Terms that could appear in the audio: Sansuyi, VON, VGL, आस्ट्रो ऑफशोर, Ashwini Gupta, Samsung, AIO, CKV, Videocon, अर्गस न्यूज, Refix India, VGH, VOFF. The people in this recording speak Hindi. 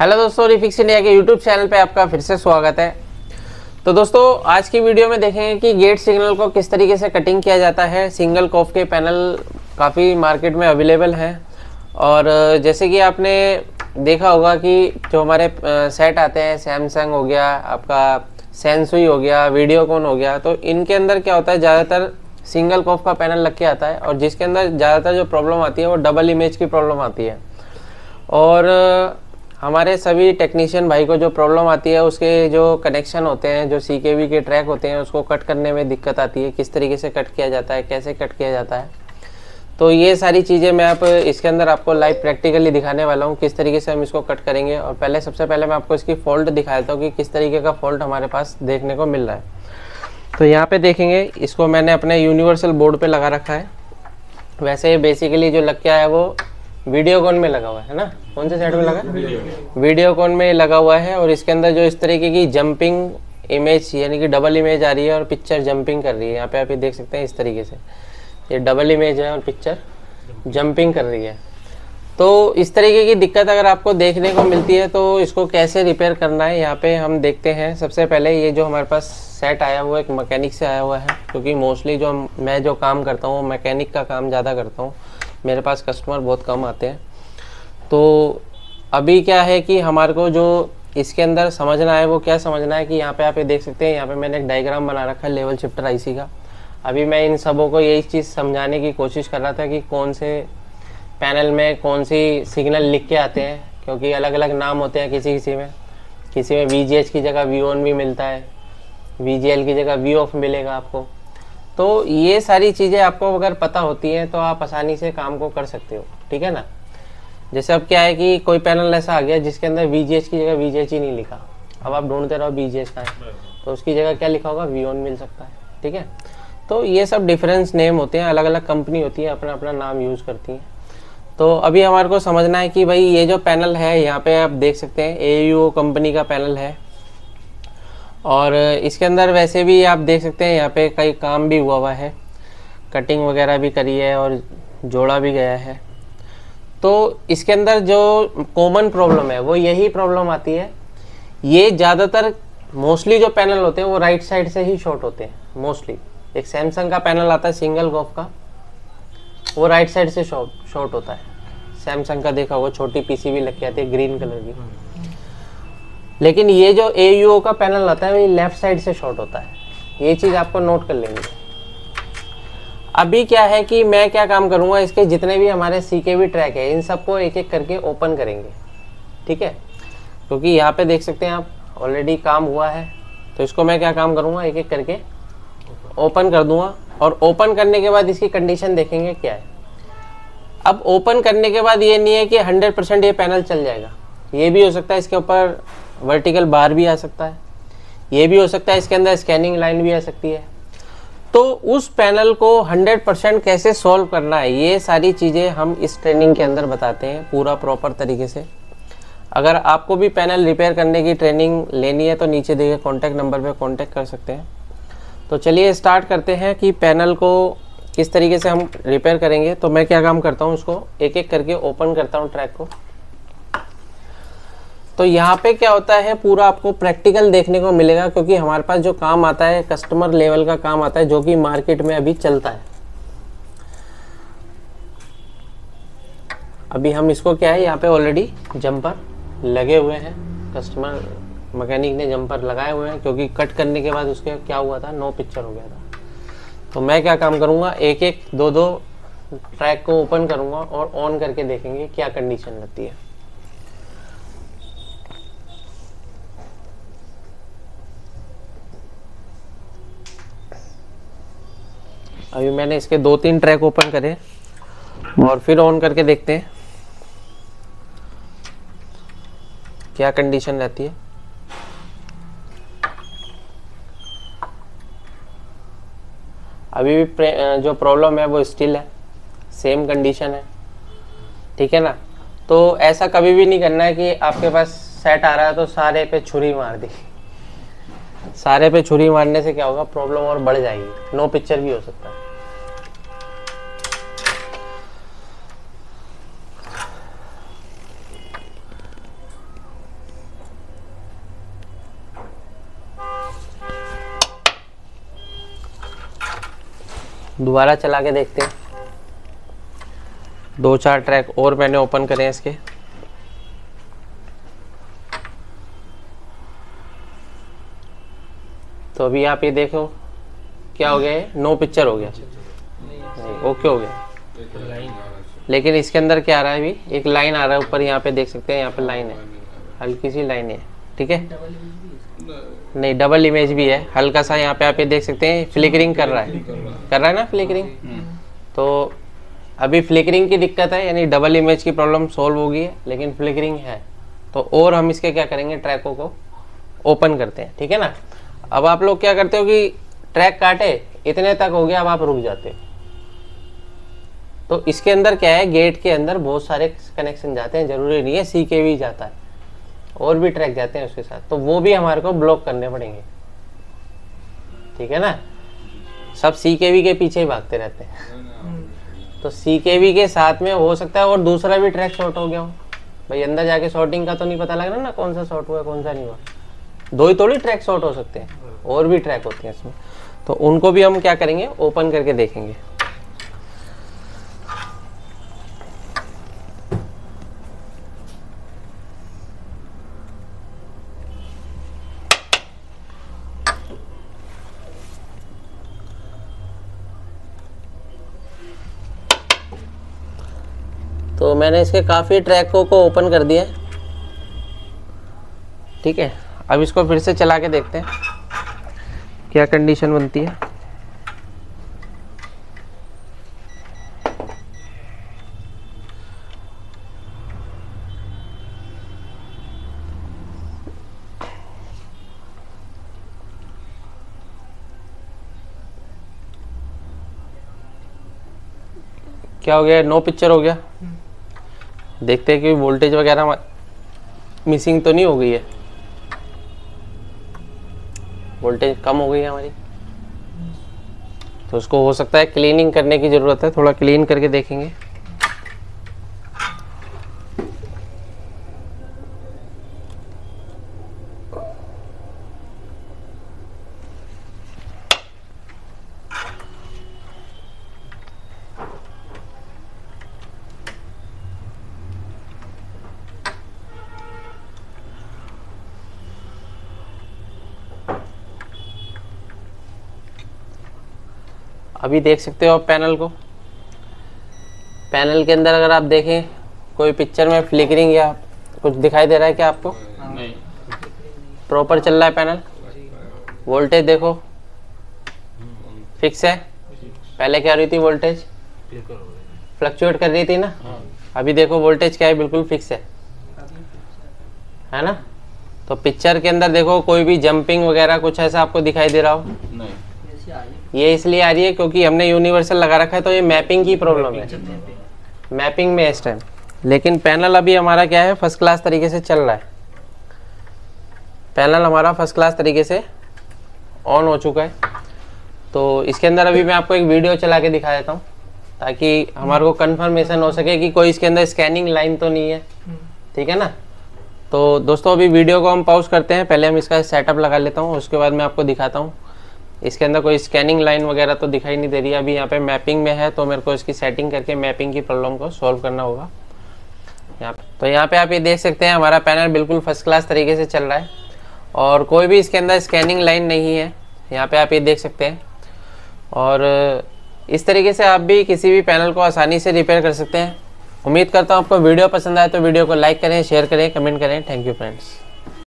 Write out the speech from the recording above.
हेलो दोस्तों, रिफिक्स इंडिया के यूट्यूब चैनल पे आपका फिर से स्वागत है। तो दोस्तों आज की वीडियो में देखेंगे कि गेट सिग्नल को किस तरीके से कटिंग किया जाता है। सिंगल कॉफ के पैनल काफ़ी मार्केट में अवेलेबल हैं और जैसे कि आपने देखा होगा कि जो हमारे सेट आते हैं, सैमसंग हो गया, आपका सैनसुई हो गया, वीडियोकॉन हो गया, तो इनके अंदर क्या होता है, ज़्यादातर सिंगल कॉफ का पैनल लग के आता है और जिसके अंदर ज़्यादातर जो प्रॉब्लम आती है वो डबल इमेज की प्रॉब्लम आती है। और हमारे सभी टेक्नीशियन भाई को जो प्रॉब्लम आती है, उसके जो कनेक्शन होते हैं, जो CKV के ट्रैक होते हैं, उसको कट करने में दिक्कत आती है। किस तरीके से कट किया जाता है, कैसे कट किया जाता है, तो ये सारी चीज़ें मैं इसके अंदर आपको लाइव प्रैक्टिकली दिखाने वाला हूँ किस तरीके से हम इसको कट करेंगे। और पहले सबसे पहले मैं आपको इसकी फॉल्ट दिखा देता हूँ कि किस तरीके का फॉल्ट हमारे पास देखने को मिल रहा है। तो यहाँ पर देखेंगे, इसको मैंने अपने यूनिवर्सल बोर्ड पर लगा रखा है। वैसे बेसिकली जो लग के आया है वो वीडियोकॉन में लगा हुआ है ना, कौन से सेट में लगा, वीडियोकॉन में लगा हुआ है। और इसके अंदर जो इस तरीके की जंपिंग इमेज, यानी कि डबल इमेज आ रही है और पिक्चर जंपिंग कर रही है। यहाँ पे आप ये देख सकते हैं, इस तरीके से ये डबल इमेज है और पिक्चर जंपिंग कर रही है। तो इस तरीके की दिक्कत अगर आपको देखने को मिलती है तो इसको कैसे रिपेयर करना है यहाँ पे हम देखते हैं। सबसे पहले ये जो हमारे पास सेट आया हुआ एक मैकेनिक से आया हुआ है, क्योंकि मोस्टली मैं जो काम करता हूँ मैकेनिक का काम ज़्यादा करता हूँ, मेरे पास कस्टमर बहुत कम आते हैं। तो अभी क्या है कि हमारे को जो इसके अंदर समझना है वो क्या समझना है कि यहाँ पे आप ये देख सकते हैं, यहाँ पे मैंने एक डायग्राम बना रखा है लेवल शिफ्टर IC का। अभी मैं इन सबों को यही चीज़ समझाने की कोशिश कर रहा था कि कौन से पैनल में कौन सी सिग्नल लिख के आते हैं, क्योंकि अलग अलग नाम होते हैं। किसी में VGH की जगह VON भी मिलता है, VGL की जगह VOFF मिलेगा आपको। तो ये सारी चीज़ें आपको अगर पता होती हैं तो आप आसानी से काम को कर सकते हो, ठीक है ना। जैसे अब क्या है कि कोई पैनल ऐसा आ गया जिसके अंदर VGH की जगह VGH ही नहीं लिखा। अब आप ढूंढते रहो VGH का है, तो उसकी जगह क्या लिखा होगा, VON मिल सकता है, ठीक है। तो ये सब डिफरेंस नेम होते हैं, अलग अलग कंपनी होती है, अपना अपना नाम यूज़ करती है। तो अभी हमारे को समझना है कि भाई ये जो पैनल है, यहाँ पर आप देख सकते हैं AIO कंपनी का पैनल है और इसके अंदर वैसे भी आप देख सकते हैं यहाँ पे कई काम भी हुआ है, कटिंग वगैरह भी करी है और जोड़ा भी गया है। तो इसके अंदर जो कॉमन प्रॉब्लम है वो यही प्रॉब्लम आती है। ये ज़्यादातर मोस्टली जो पैनल होते हैं वो राइट साइड से ही शॉर्ट होते हैं। मोस्टली एक सैमसंग का पैनल आता है सिंगल कॉफ का, वो राइट साइड से शॉर्ट होता है। सैमसंग का देखा होगा, छोटी PCB लग के आती है ग्रीन कलर की। लेकिन ये जो AIO का पैनल आता है वो लेफ़्ट साइड से शॉर्ट होता है, ये चीज़ आपको नोट कर लेंगे। अभी क्या है कि मैं क्या काम करूँगा, इसके जितने भी हमारे CKV ट्रैक है इन सबको एक एक करके ओपन करेंगे, ठीक है। क्योंकि यहाँ पे देख सकते हैं आप ऑलरेडी काम हुआ है, तो इसको मैं क्या काम करूँगा, एक एक करके ओपन कर दूँगा। और ओपन करने के बाद इसकी कंडीशन देखेंगे क्या है। अब ओपन करने के बाद ये नहीं है कि 100% ये पैनल चल जाएगा, ये भी हो सकता है इसके ऊपर वर्टिकल बार भी आ सकता है, ये भी हो सकता है इसके अंदर स्कैनिंग लाइन भी आ सकती है। तो उस पैनल को 100% कैसे सॉल्व करना है, ये सारी चीज़ें हम इस ट्रेनिंग के अंदर बताते हैं पूरा प्रॉपर तरीके से। अगर आपको भी पैनल रिपेयर करने की ट्रेनिंग लेनी है तो नीचे दिए कॉन्टैक्ट नंबर पे कॉन्टैक्ट कर सकते हैं। तो चलिए स्टार्ट करते हैं कि पैनल को किस तरीके से हम रिपेयर करेंगे। तो मैं क्या काम करता हूँ, उसको एक एक करके ओपन करता हूँ ट्रैक को। तो यहाँ पे क्या होता है, पूरा आपको प्रैक्टिकल देखने को मिलेगा, क्योंकि हमारे पास जो काम आता है कस्टमर लेवल का काम आता है जो कि मार्केट में अभी चलता है। अभी हम इसको क्या है, यहाँ पे ऑलरेडी जंपर लगे हुए हैं, कस्टमर मैकेनिक ने जंपर लगाए हुए हैं, क्योंकि कट करने के बाद उसके क्या हुआ था, नो पिक्चर हो गया था। तो मैं क्या काम करूँगा, एक एक दो दो ट्रैक को ओपन करूँगा और ऑन करके देखेंगे क्या कंडीशन लगती है। अभी मैंने इसके 2-3 ट्रैक ओपन करे और फिर ऑन करके देखते हैं क्या कंडीशन रहती है। अभी भी जो प्रॉब्लम है वो स्टिल है, सेम कंडीशन है, ठीक है ना। तो ऐसा कभी भी नहीं करना है कि आपके पास सेट आ रहा है तो सारे पे छुरी मार दी। सारे पे छुरी मारने से क्या होगा, प्रॉब्लम और बढ़ जाएगी, नो पिक्चर भी हो सकता है। दोबारा चला के देखते हैं। दो चार ट्रैक और मैंने ओपन करे हैं इसके। तो अभी आप ये देखो क्या हो गया, नो पिक्चर हो गया, नहीं ओके हो गया। लेकिन इसके अंदर क्या आ रहा है, अभी एक लाइन आ रहा है ऊपर, यहाँ पे देख सकते हैं, यहाँ पे लाइन है, हल्की सी लाइन है, ठीक है, नहीं डबल इमेज भी है, हल्का सा यहाँ पे आप ये देख सकते हैं फ्लिकरिंग कर रहा है, कर रहा है ना फ्लिकरिंग। तो अभी फ्लिकरिंग की दिक्कत है, यानी डबल इमेज की प्रॉब्लम सॉल्व होगी, लेकिन फ्लिकरिंग है। तो और हम इसके क्या करेंगे, ट्रैकों को ओपन करते हैं, ठीक है ना। अब आप लोग क्या करते हो कि ट्रैक काटे, इतने तक हो गया, अब आप रुक जाते हो। तो इसके अंदर क्या है, गेट के अंदर बहुत सारे कनेक्शन जाते हैं, जरूरी नहीं है, सी के भी जाता है, और भी ट्रैक जाते हैं उसके साथ, तो वो भी हमारे को ब्लॉक करने पड़ेंगे, ठीक है ना। सब सी के वी के पीछे ही भागते रहते हैं, तो सी के वी के साथ में हो सकता है और दूसरा भी ट्रैक शॉर्ट हो गया हो, भाई अंदर जाके शॉर्टिंग का तो नहीं पता लग रहा ना, कौन सा शॉर्ट हुआ कौन सा नहीं हुआ। दो ही थोड़ी ट्रैक शॉर्ट हो सकते हैं, और भी ट्रैक होते हैं इसमें, तो उनको भी हम क्या करेंगे, ओपन करके देखेंगे। तो मैंने इसके काफ़ी ट्रैकों को ओपन कर दिया है, ठीक है। अब इसको फिर से चला के देखते हैं क्या कंडीशन बनती है। क्या हो गया, नो पिक्चर हो गया। देखते हैं कि वोल्टेज वगैरह मिसिंग तो नहीं हो गई है, वोल्टेज कम हो गई है हमारी, तो उसको हो सकता है क्लीनिंग करने की ज़रूरत है, थोड़ा क्लीन करके देखेंगे। अभी देख सकते हो आप पैनल को, पैनल के अंदर अगर आप देखें कोई पिक्चर में फ्लिकरिंग या कुछ दिखाई दे रहा है क्या आपको, नहीं प्रॉपर चल रहा है पैनल। वोल्टेज देखो फिक्स है, पहले क्या रही थी वोल्टेज, फ्लक्चुएट कर रही थी ना, अभी देखो वोल्टेज क्या है, बिल्कुल फिक्स है ना। तो पिक्चर के अंदर देखो कोई भी जंपिंग वगैरह कुछ ऐसा आपको दिखाई दे रहा हो, नहीं ये इसलिए आ रही है क्योंकि हमने यूनिवर्सल लगा रखा है, तो ये मैपिंग की प्रॉब्लम है, मैपिंग में इस टाइम। लेकिन पैनल अभी हमारा क्या है, फर्स्ट क्लास तरीके से चल रहा है, पैनल हमारा फर्स्ट क्लास तरीके से ऑन हो चुका है। तो इसके अंदर अभी मैं आपको एक वीडियो चला के दिखा देता हूँ, ताकि हमारे को कन्फर्मेशन हो सके कि कोई इसके अंदर स्कैनिंग लाइन तो नहीं है, ठीक है ना। तो दोस्तों अभी वीडियो को हम पॉज करते हैं, पहले हम इसका सेटअप लगा लेता हूँ, उसके बाद मैं आपको दिखाता हूँ। इसके अंदर कोई स्कैनिंग लाइन वगैरह तो दिखाई नहीं दे रही है, अभी यहाँ पे मैपिंग में है, तो मेरे को इसकी सेटिंग करके मैपिंग की प्रॉब्लम को सॉल्व करना होगा यहाँ पे। तो यहाँ पे आप ये देख सकते हैं हमारा पैनल बिल्कुल फर्स्ट क्लास तरीके से चल रहा है, और कोई भी इसके अंदर स्कैनिंग लाइन नहीं है, यहाँ पे आप ये देख सकते हैं। और इस तरीके से आप भी किसी भी पैनल को आसानी से रिपेयर कर सकते हैं। उम्मीद करता हूँ आपको वीडियो पसंद आए, तो वीडियो को लाइक करें, शेयर करें, कमेंट करें। Thank you friends.